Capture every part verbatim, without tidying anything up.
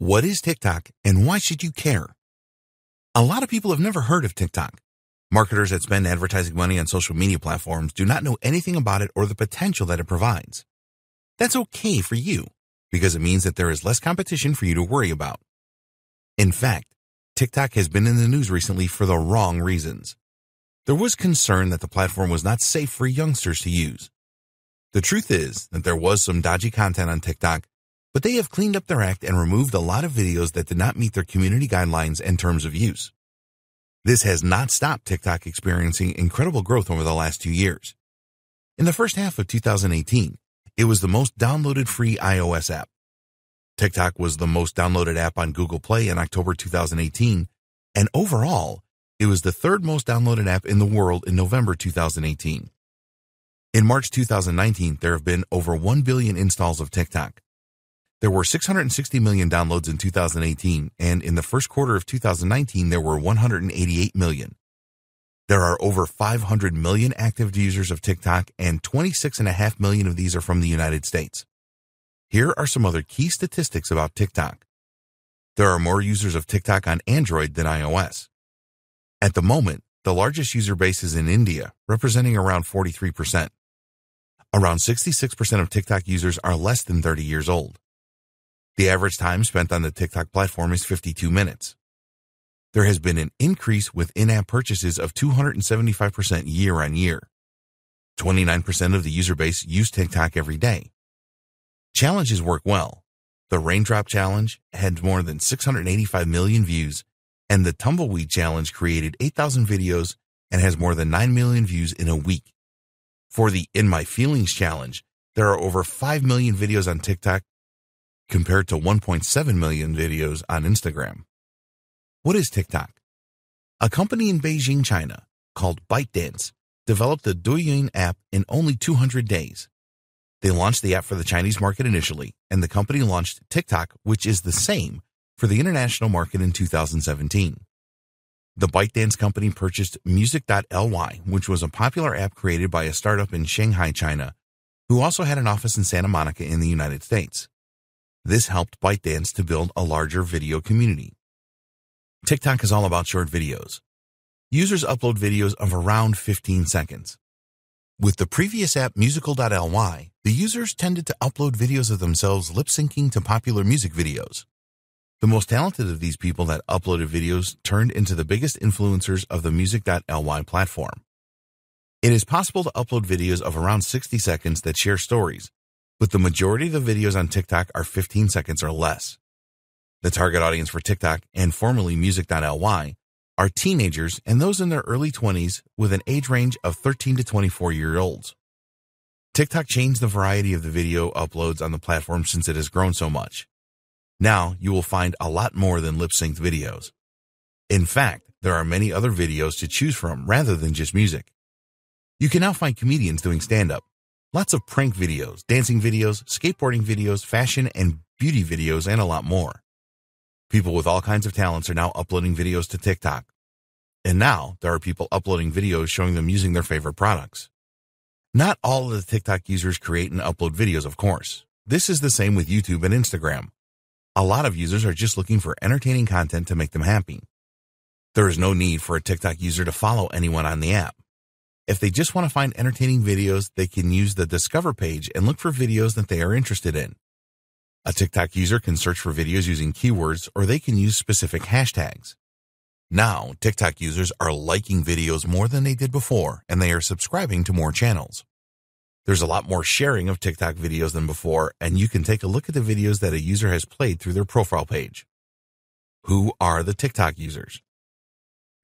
What is TikTok and why should you care? A lot of people have never heard of TikTok. Marketers that spend advertising money on social media platforms do not know anything about it or the potential that it provides. That's okay for you because it means that there is less competition for you to worry about. In fact, TikTok has been in the news recently for the wrong reasons. There was concern that the platform was not safe for youngsters to use. The truth is that there was some dodgy content on TikTok, but they have cleaned up their act and removed a lot of videos that did not meet their community guidelines and terms of use. This has not stopped TikTok experiencing incredible growth over the last two years. In the first half of two thousand eighteen, it was the most downloaded free iOS app. TikTok was the most downloaded app on Google Play in October two thousand eighteen, and overall, it was the third most downloaded app in the world in November two thousand eighteen. In March two thousand nineteen, there have been over one billion installs of TikTok. There were six hundred sixty million downloads in two thousand eighteen, and in the first quarter of two thousand nineteen, there were one hundred eighty-eight million. There are over five hundred million active users of TikTok, and twenty-six point five million of these are from the United States. Here are some other key statistics about TikTok. There are more users of TikTok on Android than iOS. At the moment, the largest user base is in India, representing around forty-three percent. Around sixty-six percent of TikTok users are less than thirty years old. The average time spent on the TikTok platform is fifty-two minutes. There has been an increase with in-app purchases of two hundred seventy-five percent year on year. twenty-nine percent of the user base use TikTok every day. Challenges work well. The Raindrop Challenge had more than six hundred eighty-five million views, and the Tumbleweed Challenge created eight thousand videos and has more than nine million views in a week. For the In My Feelings Challenge, there are over five million videos on TikTok, compared to one point seven million videos on Instagram. What is TikTok? A company in Beijing, China, called ByteDance, developed the Douyin app in only two hundred days. They launched the app for the Chinese market initially, and the company launched TikTok, which is the same, for the international market in two thousand seventeen. The ByteDance company purchased Music dot L Y, which was a popular app created by a startup in Shanghai, China, who also had an office in Santa Monica in the United States. This helped ByteDance to build a larger video community. TikTok is all about short videos. Users upload videos of around fifteen seconds. With the previous app Musical dot L Y, the users tended to upload videos of themselves lip-syncing to popular music videos. The most talented of these people that uploaded videos turned into the biggest influencers of the Music dot L Y platform. It is possible to upload videos of around sixty seconds that share stories, but the majority of the videos on TikTok are fifteen seconds or less. The target audience for TikTok, and formerly Music dot L Y, are teenagers and those in their early twenties with an age range of thirteen to twenty-four-year-olds. TikTok changed the variety of the video uploads on the platform since it has grown so much. Now, you will find a lot more than lip-synced videos. In fact, there are many other videos to choose from rather than just music. You can now find comedians doing stand-up. Lots of prank videos, dancing videos, skateboarding videos, fashion and beauty videos, and a lot more. People with all kinds of talents are now uploading videos to TikTok. And now, there are people uploading videos showing them using their favorite products. Not all of the TikTok users create and upload videos, of course. This is the same with YouTube and Instagram. A lot of users are just looking for entertaining content to make them happy. There is no need for a TikTok user to follow anyone on the app. If they just want to find entertaining videos, they can use the Discover page and look for videos that they are interested in. A TikTok user can search for videos using keywords, or they can use specific hashtags. Now, TikTok users are liking videos more than they did before, and they are subscribing to more channels. There's a lot more sharing of TikTok videos than before, and you can take a look at the videos that a user has played through their profile page. Who are the TikTok users?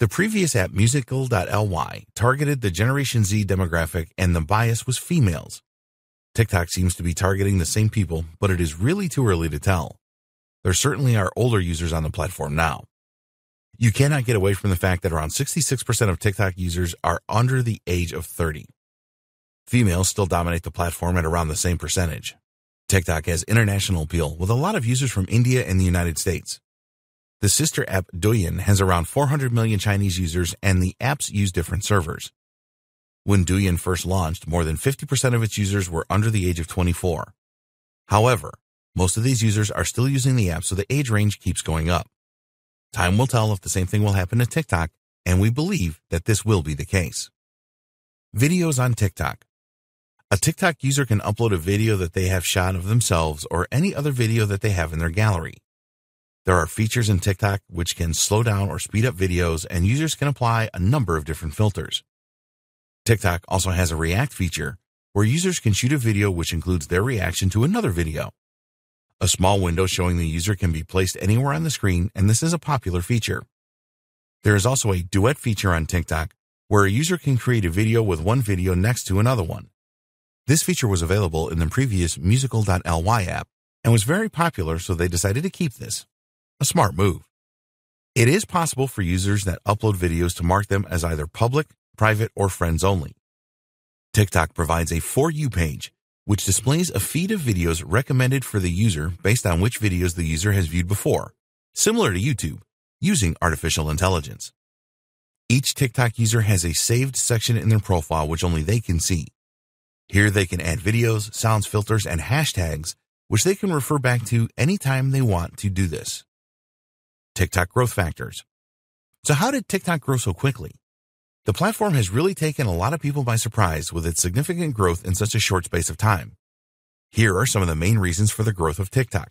The previous app Musical dot L Y targeted the Generation Z demographic, and the bias was females. TikTok seems to be targeting the same people, but it is really too early to tell. There certainly are older users on the platform now. You cannot get away from the fact that around sixty-six percent of TikTok users are under the age of thirty. Females still dominate the platform at around the same percentage. TikTok has international appeal with a lot of users from India and the United States. The sister app Douyin has around four hundred million Chinese users, and the apps use different servers. When Douyin first launched, more than fifty percent of its users were under the age of twenty-four. However, Most of these users are still using the app, so the age range keeps going up. Time will tell if the same thing will happen to TikTok, and we believe that this will be the case. Videos on TikTok. A TikTok user can upload a video that they have shot of themselves or any other video that they have in their gallery. There are features in TikTok which can slow down or speed up videos, and users can apply a number of different filters. TikTok also has a react feature where users can shoot a video which includes their reaction to another video. A small window showing the user can be placed anywhere on the screen, and this is a popular feature. There is also a duet feature on TikTok where a user can create a video with one video next to another one. This feature was available in the previous Musical.ly app and was very popular, so they decided to keep this. A smart move. It is possible for users that upload videos to mark them as either public, private, or friends only. TikTok provides a For You page, which displays a feed of videos recommended for the user based on which videos the user has viewed before, similar to YouTube, using artificial intelligence. Each TikTok user has a saved section in their profile which only they can see. Here they can add videos, sounds, filters, and hashtags, which they can refer back to anytime they want to do this. TikTok growth factors. So how did TikTok grow so quickly? The platform has really taken a lot of people by surprise with its significant growth in such a short space of time. Here are some of the main reasons for the growth of TikTok.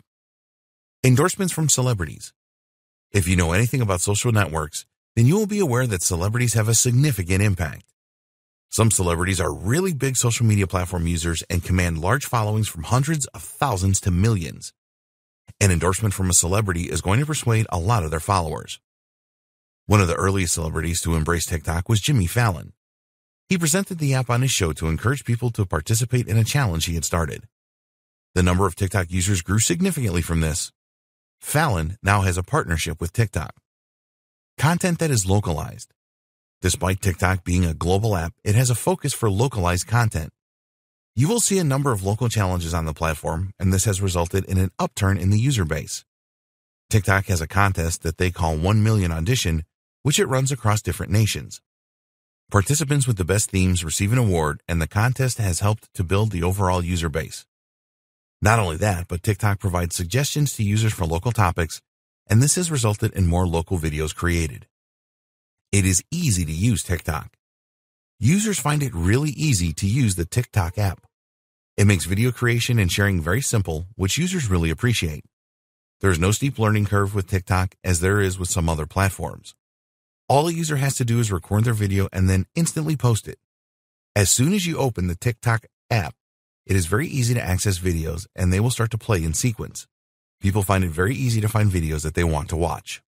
Endorsements from celebrities. If you know anything about social networks, then you will be aware that celebrities have a significant impact. Some celebrities are really big social media platform users and command large followings from hundreds of thousands to millions. An endorsement from a celebrity is going to persuade a lot of their followers. One of the earliest celebrities to embrace TikTok was Jimmy Fallon. He presented the app on his show to encourage people to participate in a challenge he had started. The number of TikTok users grew significantly from this. Fallon now has a partnership with TikTok. Content that is localized. Despite TikTok being a global app, it has a focus for localized content. You will see a number of local challenges on the platform, and this has resulted in an upturn in the user base. TikTok has a contest that they call One Million Audition, which it runs across different nations. Participants with the best themes receive an award, and the contest has helped to build the overall user base. Not only that, but TikTok provides suggestions to users for local topics, and this has resulted in more local videos created. It is easy to use TikTok. Users find it really easy to use the TikTok app. It makes video creation and sharing very simple, which users really appreciate. There is no steep learning curve with TikTok as there is with some other platforms. All a user has to do is record their video and then instantly post it. As soon as you open the TikTok app, it is very easy to access videos and they will start to play in sequence. People find it very easy to find videos that they want to watch.